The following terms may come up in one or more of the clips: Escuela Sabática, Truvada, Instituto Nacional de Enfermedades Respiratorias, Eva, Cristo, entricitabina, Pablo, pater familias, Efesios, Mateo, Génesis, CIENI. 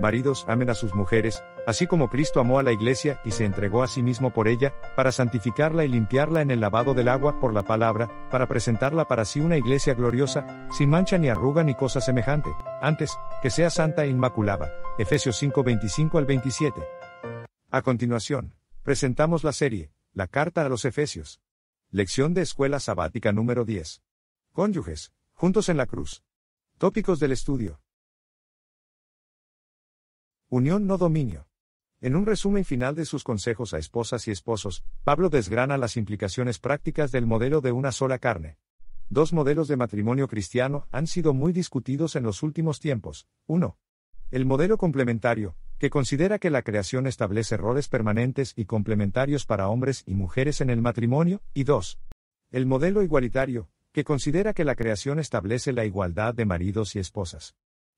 Maridos, amen a sus mujeres, así como Cristo amó a la iglesia y se entregó a sí mismo por ella, para santificarla y limpiarla en el lavado del agua por la palabra, para presentarla para sí una iglesia gloriosa, sin mancha ni arruga ni cosa semejante, antes, que sea santa e inmaculada. Efesios 5:25 al 27. A continuación, presentamos la serie, la Carta a los Efesios. Lección de Escuela Sabática número 10. Cónyuges, juntos en la cruz. Tópicos del estudio. Unión no dominio. En un resumen final de sus consejos a esposas y esposos, Pablo desgrana las implicaciones prácticas del modelo de una sola carne. Dos modelos de matrimonio cristiano han sido muy discutidos en los últimos tiempos. 1. El modelo complementario, que considera que la creación establece roles permanentes y complementarios para hombres y mujeres en el matrimonio, y 2. El modelo igualitario, que considera que la creación establece la igualdad de maridos y esposas.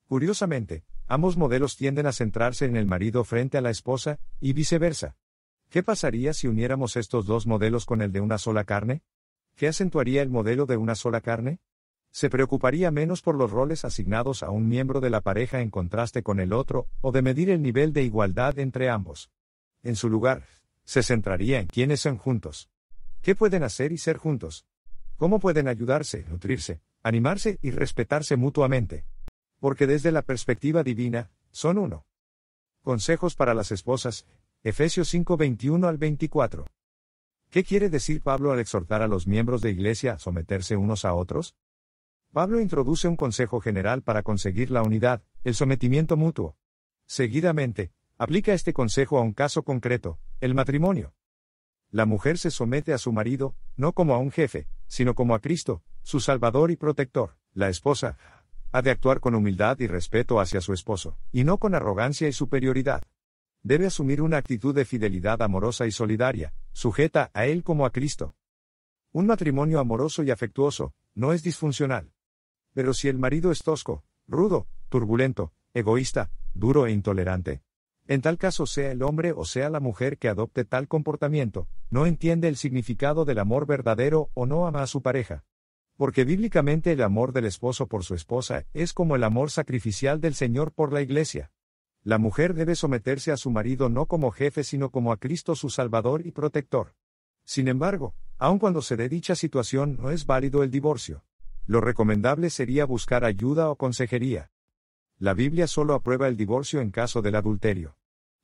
Curiosamente, ambos modelos tienden a centrarse en el marido frente a la esposa, y viceversa. ¿Qué pasaría si uniéramos estos dos modelos con el de una sola carne? ¿Qué acentuaría el modelo de una sola carne? Se preocuparía menos por los roles asignados a un miembro de la pareja en contraste con el otro, o de medir el nivel de igualdad entre ambos. En su lugar, se centraría en quiénes son juntos. ¿Qué pueden hacer y ser juntos? ¿Cómo pueden ayudarse, nutrirse, animarse y respetarse mutuamente? Porque desde la perspectiva divina, son uno. Consejos para las esposas, Efesios 5:21 al 24. ¿Qué quiere decir Pablo al exhortar a los miembros de iglesia a someterse unos a otros? Pablo introduce un consejo general para conseguir la unidad, el sometimiento mutuo. Seguidamente, aplica este consejo a un caso concreto, el matrimonio. La mujer se somete a su marido, no como a un jefe, sino como a Cristo, su Salvador y protector. La esposa ha de actuar con humildad y respeto hacia su esposo, y no con arrogancia y superioridad. Debe asumir una actitud de fidelidad amorosa y solidaria, sujeta a él como a Cristo. Un matrimonio amoroso y afectuoso no es disfuncional. Pero si el marido es tosco, rudo, turbulento, egoísta, duro e intolerante, en tal caso sea el hombre o sea la mujer que adopte tal comportamiento, no entiende el significado del amor verdadero o no ama a su pareja. Porque bíblicamente el amor del esposo por su esposa es como el amor sacrificial del Señor por la iglesia. La mujer debe someterse a su marido no como jefe sino como a Cristo su Salvador y protector. Sin embargo, aun cuando se dé dicha situación no es válido el divorcio. Lo recomendable sería buscar ayuda o consejería. La Biblia solo aprueba el divorcio en caso del adulterio.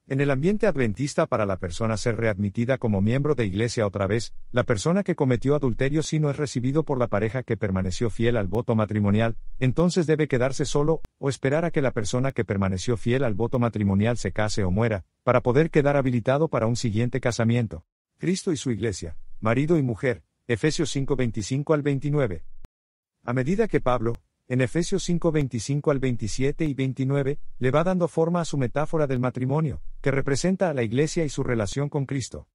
En el ambiente adventista para la persona ser readmitida como miembro de iglesia otra vez, la persona que cometió adulterio si no es recibido por la pareja que permaneció fiel al voto matrimonial, entonces debe quedarse solo, o esperar a que la persona que permaneció fiel al voto matrimonial se case o muera, para poder quedar habilitado para un siguiente casamiento. Cristo y su iglesia, marido y mujer, Efesios 5:25 al 29. A medida que Pablo, en Efesios 5:25 al 27 y 29, le va dando forma a su metáfora del matrimonio, que representa a la iglesia y su relación con Cristo.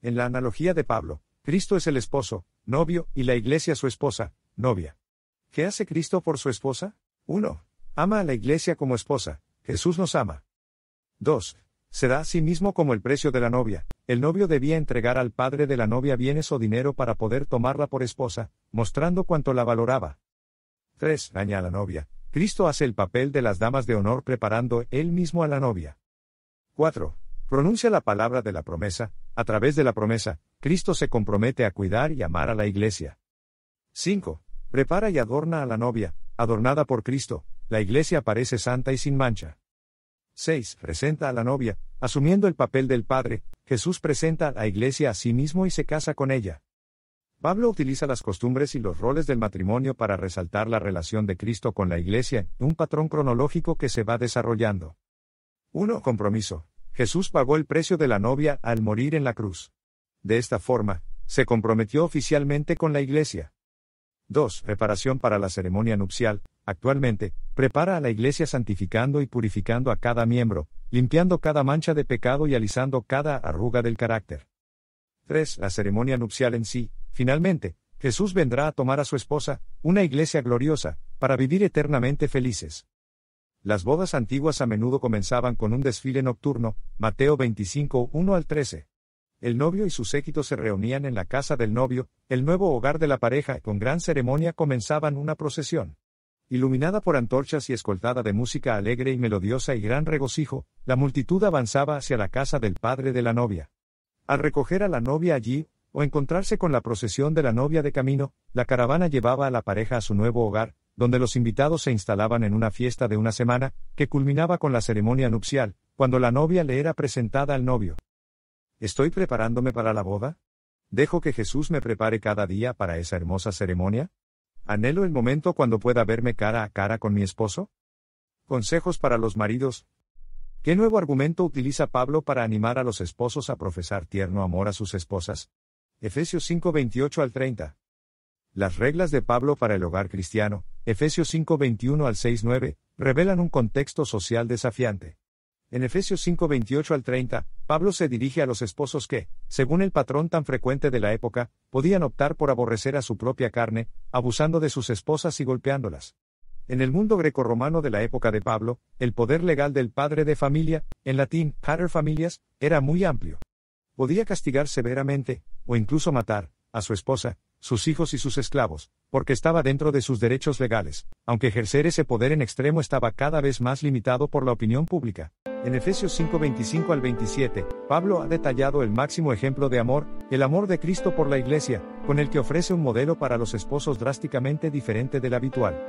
En la analogía de Pablo, Cristo es el esposo, novio, y la iglesia su esposa, novia. ¿Qué hace Cristo por su esposa? 1. Ama a la iglesia como esposa, Jesús nos ama. 2. Se da a sí mismo como el precio de la novia. El novio debía entregar al padre de la novia bienes o dinero para poder tomarla por esposa, mostrando cuánto la valoraba. 3. Daña a la novia. Cristo hace el papel de las damas de honor preparando él mismo a la novia. 4. Pronuncia la palabra de la promesa. A través de la promesa, Cristo se compromete a cuidar y amar a la iglesia. 5. Prepara y adorna a la novia. Adornada por Cristo, la iglesia parece santa y sin mancha. 6. Presenta a la novia. Asumiendo el papel del Padre, Jesús presenta a la iglesia a sí mismo y se casa con ella. Pablo utiliza las costumbres y los roles del matrimonio para resaltar la relación de Cristo con la Iglesia, un patrón cronológico que se va desarrollando. 1. Compromiso. Jesús pagó el precio de la novia al morir en la cruz. De esta forma, se comprometió oficialmente con la Iglesia. 2. Preparación para la ceremonia nupcial. Actualmente, prepara a la Iglesia santificando y purificando a cada miembro, limpiando cada mancha de pecado y alisando cada arruga del carácter. 3. La ceremonia nupcial en sí. Finalmente, Jesús vendrá a tomar a su esposa, una iglesia gloriosa, para vivir eternamente felices. Las bodas antiguas a menudo comenzaban con un desfile nocturno, Mateo 25:1 al 13. El novio y su séquito se reunían en la casa del novio, el nuevo hogar de la pareja, y con gran ceremonia comenzaban una procesión. Iluminada por antorchas y escoltada de música alegre y melodiosa y gran regocijo, la multitud avanzaba hacia la casa del padre de la novia. Al recoger a la novia allí, o encontrarse con la procesión de la novia de camino, la caravana llevaba a la pareja a su nuevo hogar, donde los invitados se instalaban en una fiesta de una semana, que culminaba con la ceremonia nupcial, cuando la novia le era presentada al novio. ¿Estoy preparándome para la boda? ¿Dejo que Jesús me prepare cada día para esa hermosa ceremonia? ¿Anhelo el momento cuando pueda verme cara a cara con mi esposo? Consejos para los maridos. ¿Qué nuevo argumento utiliza Pablo para animar a los esposos a profesar tierno amor a sus esposas? Efesios 5:28 al 30. Las reglas de Pablo para el hogar cristiano, Efesios 5:21 al 6:9, revelan un contexto social desafiante. En Efesios 5:28 al 30, Pablo se dirige a los esposos que, según el patrón tan frecuente de la época, podían optar por aborrecer a su propia carne, abusando de sus esposas y golpeándolas. En el mundo grecorromano de la época de Pablo, el poder legal del padre de familia, en latín pater familias, era muy amplio. Podía castigar severamente, o incluso matar, a su esposa, sus hijos y sus esclavos, porque estaba dentro de sus derechos legales, aunque ejercer ese poder en extremo estaba cada vez más limitado por la opinión pública. En Efesios 5:25 al 27, Pablo ha detallado el máximo ejemplo de amor, el amor de Cristo por la Iglesia, con el que ofrece un modelo para los esposos drásticamente diferente del habitual.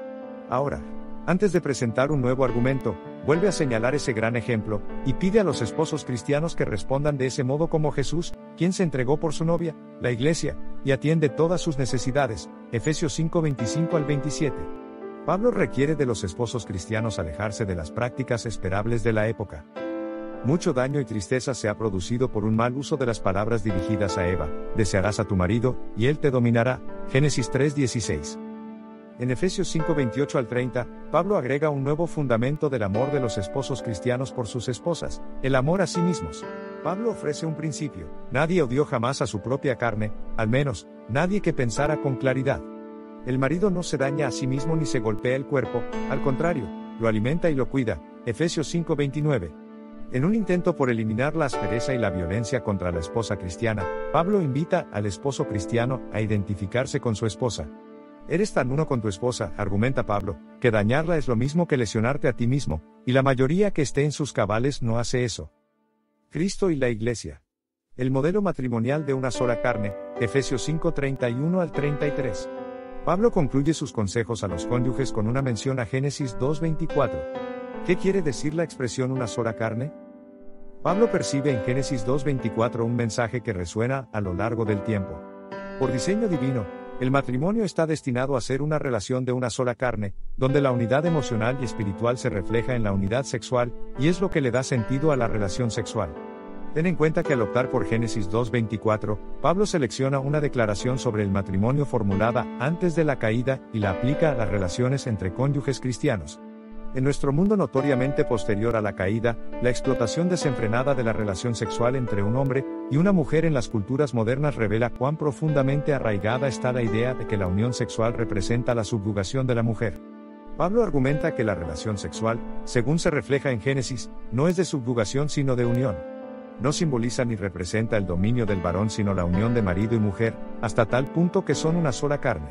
Ahora, antes de presentar un nuevo argumento, vuelve a señalar ese gran ejemplo, y pide a los esposos cristianos que respondan de ese modo como Jesús, quien se entregó por su novia, la Iglesia, y atiende todas sus necesidades. Efesios 5:25 al 27. Pablo requiere de los esposos cristianos alejarse de las prácticas esperables de la época. Mucho daño y tristeza se ha producido por un mal uso de las palabras dirigidas a Eva: desearás a tu marido, y él te dominará. Génesis 3:16. En Efesios 5:28 al 30, Pablo agrega un nuevo fundamento del amor de los esposos cristianos por sus esposas: el amor a sí mismos. Pablo ofrece un principio: nadie odió jamás a su propia carne, al menos, nadie que pensara con claridad. El marido no se daña a sí mismo ni se golpea el cuerpo, al contrario, lo alimenta y lo cuida. Efesios 5:29. En un intento por eliminar la aspereza y la violencia contra la esposa cristiana, Pablo invita al esposo cristiano a identificarse con su esposa. Eres tan uno con tu esposa, argumenta Pablo, que dañarla es lo mismo que lesionarte a ti mismo, y la mayoría que esté en sus cabales no hace eso. Cristo y la Iglesia. El modelo matrimonial de una sola carne. Efesios 5:31 al 33. Pablo concluye sus consejos a los cónyuges con una mención a Génesis 2:24. ¿Qué quiere decir la expresión una sola carne? Pablo percibe en Génesis 2:24 un mensaje que resuena a lo largo del tiempo. Por diseño divino, el matrimonio está destinado a ser una relación de una sola carne, donde la unidad emocional y espiritual se refleja en la unidad sexual, y es lo que le da sentido a la relación sexual. Ten en cuenta que al optar por Génesis 2:24, Pablo selecciona una declaración sobre el matrimonio formulada antes de la caída y la aplica a las relaciones entre cónyuges cristianos. En nuestro mundo notoriamente posterior a la caída, la explotación desenfrenada de la relación sexual entre un hombre y una mujer en las culturas modernas revela cuán profundamente arraigada está la idea de que la unión sexual representa la subjugación de la mujer. Pablo argumenta que la relación sexual, según se refleja en Génesis, no es de subjugación sino de unión. No simboliza ni representa el dominio del varón sino la unión de marido y mujer, hasta tal punto que son una sola carne.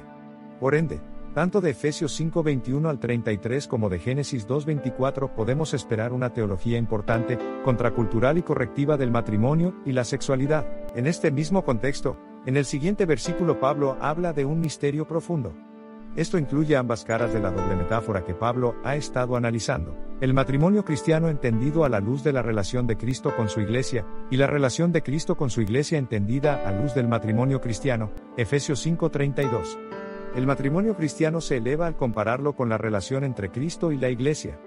Por ende, tanto de Efesios 5:21 al 33 como de Génesis 2:24 podemos esperar una teología importante, contracultural y correctiva del matrimonio y la sexualidad. En este mismo contexto, en el siguiente versículo Pablo habla de un misterio profundo. Esto incluye ambas caras de la doble metáfora que Pablo ha estado analizando: el matrimonio cristiano entendido a la luz de la relación de Cristo con su Iglesia, y la relación de Cristo con su Iglesia entendida a luz del matrimonio cristiano. Efesios 5:32. El matrimonio cristiano se eleva al compararlo con la relación entre Cristo y la Iglesia.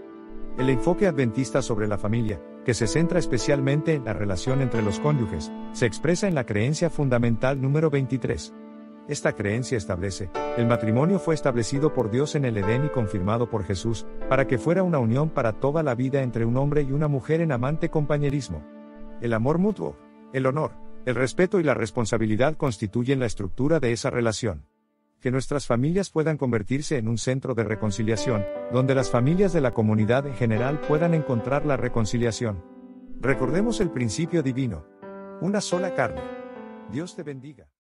El enfoque adventista sobre la familia, que se centra especialmente en la relación entre los cónyuges, se expresa en la creencia fundamental número 23. Esta creencia establece: el matrimonio fue establecido por Dios en el Edén y confirmado por Jesús, para que fuera una unión para toda la vida entre un hombre y una mujer en amante compañerismo. El amor mutuo, el honor, el respeto y la responsabilidad constituyen la estructura de esa relación. Que nuestras familias puedan convertirse en un centro de reconciliación, donde las familias de la comunidad en general puedan encontrar la reconciliación. Recordemos el principio divino: una sola carne. Dios te bendiga.